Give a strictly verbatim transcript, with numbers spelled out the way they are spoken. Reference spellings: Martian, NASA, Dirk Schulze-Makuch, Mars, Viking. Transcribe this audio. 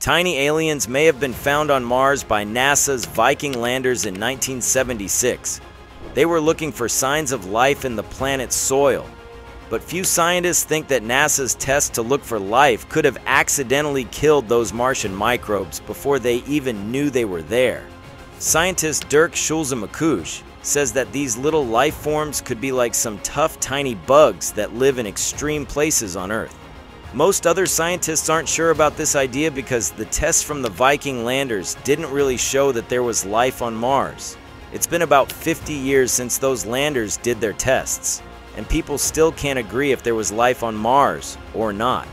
Tiny aliens may have been found on Mars by NASA's Viking landers in nineteen seventy-six. They were looking for signs of life in the planet's soil. But few scientists think that NASA's test to look for life could have accidentally killed those Martian microbes before they even knew they were there. Scientist Dirk Schulze-Makuch says that these little life forms could be like some tough, tiny bugs that live in extreme places on Earth. Most other scientists aren't sure about this idea because the tests from the Viking landers didn't really show that there was life on Mars. It's been about fifty years since those landers did their tests, and people still can't agree if there was life on Mars or not.